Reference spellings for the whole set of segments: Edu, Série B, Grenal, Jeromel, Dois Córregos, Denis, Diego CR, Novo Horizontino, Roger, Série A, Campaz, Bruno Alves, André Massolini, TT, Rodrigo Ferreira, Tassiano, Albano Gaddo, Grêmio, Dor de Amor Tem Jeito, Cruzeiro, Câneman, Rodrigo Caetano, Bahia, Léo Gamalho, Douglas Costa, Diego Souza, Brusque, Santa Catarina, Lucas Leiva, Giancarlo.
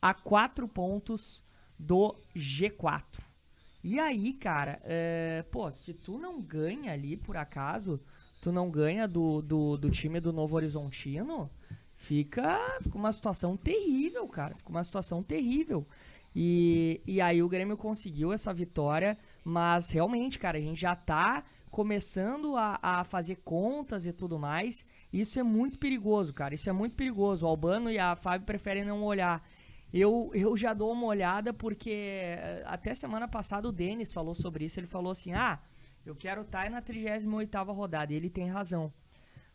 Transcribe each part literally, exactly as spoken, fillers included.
a quatro pontos do G quatro. E aí, cara, é, pô, se tu não ganha ali, por acaso, tu não ganha do, do, do time do Novo Horizontino, fica, fica uma situação terrível, cara. Fica uma situação terrível. E, e aí o Grêmio conseguiu essa vitória, mas realmente, cara, a gente já tá começando a, a fazer contas e tudo mais. Isso é muito perigoso, cara. Isso é muito perigoso. O Albano e a Fábio preferem não olhar. Eu, eu já dou uma olhada porque até semana passada o Denis falou sobre isso. Ele falou assim, ah, eu quero estar na trigésima oitava rodada. E ele tem razão.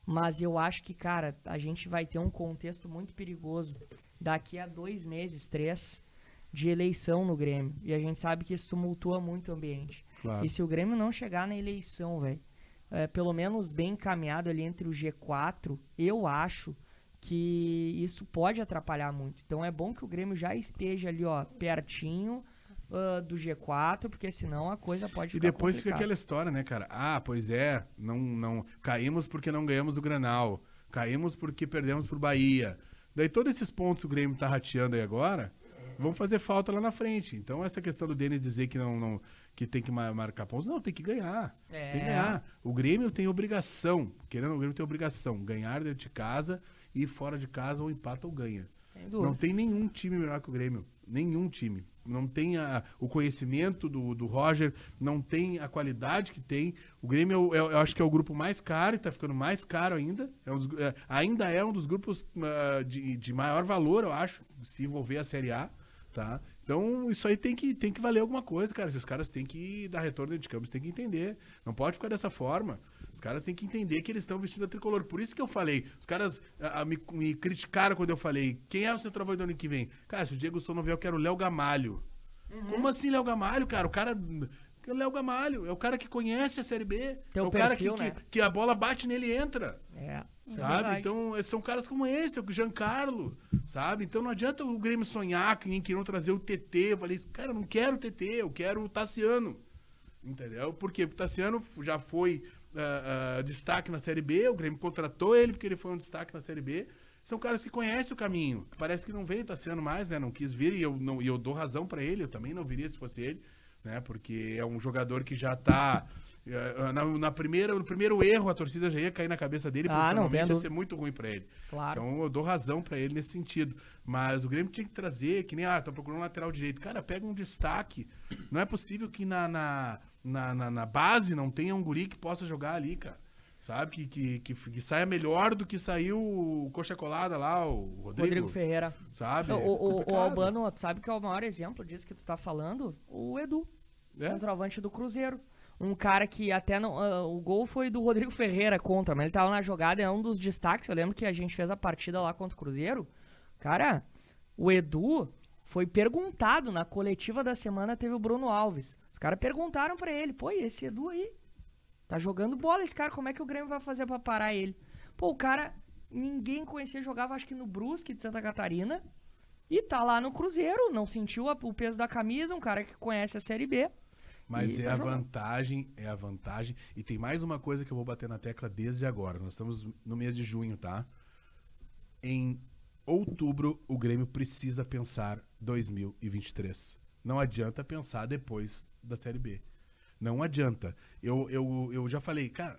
Mas eu acho que, cara, a gente vai ter um contexto muito perigoso daqui a dois meses, três, de eleição no Grêmio. E a gente sabe que isso tumultua muito o ambiente. Claro. E se o Grêmio não chegar na eleição, velho, é, pelo menos bem encaminhado ali entre o G quatro, eu acho que isso pode atrapalhar muito. Então é bom que o Grêmio já esteja ali, ó, pertinho uh, do G quatro, porque senão a coisa pode ficar complicada. E depois complicada. Fica aquela história, né, cara? Ah, pois é, não, não, caímos porque não ganhamos o Grenal, caímos porque perdemos pro Bahia. Daí todos esses pontos que o Grêmio tá rateando aí agora vão fazer falta lá na frente. Então essa questão do Denis dizer que não, não que tem que marcar pontos, não, tem que ganhar. É. Tem que ganhar. O Grêmio tem obrigação, querendo, o Grêmio tem obrigação, ganhar dentro de casa e fora de casa ou empata ou ganha. Não tem nenhum time melhor que o Grêmio, nenhum time. Não tem a, o conhecimento do, do Roger, não tem a qualidade que tem. O Grêmio, eu, eu acho que é o grupo mais caro e tá ficando mais caro ainda. É um dos, é, ainda é um dos grupos uh, de, de maior valor, eu acho, se envolver a Série A. Tá? Então isso aí tem que, tem que valer alguma coisa, cara. Esses caras têm que dar retorno de campo, tem que entender. Não pode ficar dessa forma. Os caras têm que entender que eles estão vestindo a tricolor. Por isso que eu falei, os caras a, a, me, me criticaram quando eu falei, quem é o centroavante do ano que vem? Cara, se o Diego Souza não vier, eu quero o Léo Gamalho. Uhum. Como assim Léo Gamalho, cara? O cara... O Léo Gamalho é o cara que conhece a Série B. Teu é o perfil, cara que, né? que, que a bola bate nele e entra. É. Sabe? É então, são caras como esse, o Giancarlo, sabe? Então não adianta o Grêmio sonhar que queriam trazer o T T. Eu falei, cara, eu não quero o T T, eu quero o Tassiano. Entendeu? Por quê? Porque o Tassiano já foi uh, uh, destaque na Série B, o Grêmio contratou ele porque ele foi um destaque na Série B. São caras que conhecem o caminho. Parece que não veio o Tassiano mais, né? Não quis vir e eu, não, e eu dou razão pra ele, eu também não viria se fosse ele, né? Porque é um jogador que já tá... Na, na primeira, no primeiro erro, a torcida já ia cair na cabeça dele, porque ah, normalmente ia ser muito ruim pra ele. Claro. Então eu dou razão pra ele nesse sentido. Mas o Grêmio tinha que trazer, que nem, ah, tô procurando um lateral direito. Cara, pega um destaque. Não é possível que na, na, na, na, na base não tenha um guri que possa jogar ali, cara. Sabe? Que, que, que, que saia melhor do que saiu o Coxa Colada lá, o Rodrigo, Rodrigo Ferreira. Sabe? O, o, o Albano, sabe que é o maior exemplo disso que tu tá falando? O Edu, é? Centroavante do Cruzeiro. Um cara que até não... Uh, o gol foi do Rodrigo Ferreira contra, mas ele tava na jogada, é um dos destaques. Eu lembro que a gente fez a partida lá contra o Cruzeiro. Cara, o Edu foi perguntado na coletiva da semana, teve o Bruno Alves. Os caras perguntaram pra ele, pô, e esse Edu aí? Tá jogando bola esse cara, como é que o Grêmio vai fazer pra parar ele? Pô, o cara, ninguém conhecia, jogava acho que no Brusque de Santa Catarina, e tá lá no Cruzeiro, não sentiu a, o peso da camisa, um cara que conhece a Série B. Mas e é a jogar. vantagem, é a vantagem. E tem mais uma coisa que eu vou bater na tecla desde agora. Nós estamos no mês de junho, tá? Em outubro, o Grêmio precisa pensar dois mil e vinte e três. Não adianta pensar depois da Série B. Não adianta. Eu, eu, eu já falei, cara,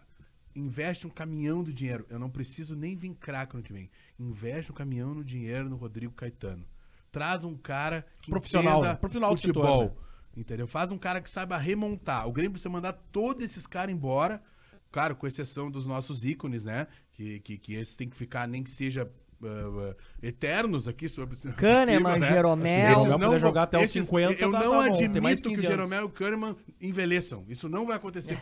investe um caminhão do dinheiro. Eu não preciso nem vir craque no que vem. Investe um caminhão no dinheiro no Rodrigo Caetano. Traz um cara que profissional, entenda profissional futebol. Setor, né? Entendeu? Faz um cara que saiba remontar. O Grêmio precisa mandar todos esses caras embora. Claro, com exceção dos nossos ícones, né? Que, que, que esses tem que ficar, nem que seja uh, uh, eternos aqui sobre o Câneman, né? Jeromel. Esses não vão jogar até os cinquenta. Eu tá, não tá admito mais que o Jeromel e o Câneman envelheçam. Isso não vai acontecer.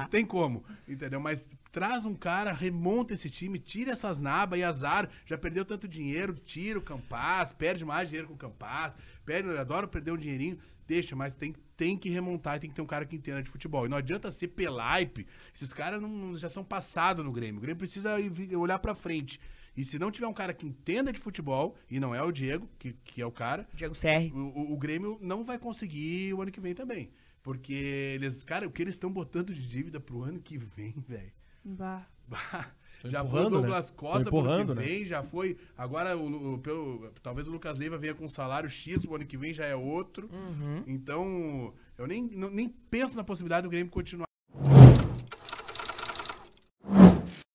Não tem como. Entendeu? Mas traz um cara, remonta esse time, tira essas nabas e azar. Já perdeu tanto dinheiro, tira o Campaz, perde mais dinheiro com o Campaz. Perde, eu adoro perder um dinheirinho. Deixa, mas tem, tem que remontar, tem que ter um cara que entenda de futebol. E não adianta ser pelaipe. Esses caras não, já são passados no Grêmio. O Grêmio precisa olhar pra frente. E se não tiver um cara que entenda de futebol, e não é o Diego, que, que é o cara... Diego C R. O, o, o Grêmio não vai conseguir o ano que vem também. Porque eles... Cara, o que eles estão botando de dívida pro ano que vem, velho? Bah. Bah. Tô já foi o Douglas, né? Costa pro ano que vem, né? Já foi. Agora, o, o, pelo, talvez o Lucas Leiva venha com salário X, o ano que vem já é outro. Uhum. Então, eu nem, não, nem penso na possibilidade do Grêmio continuar.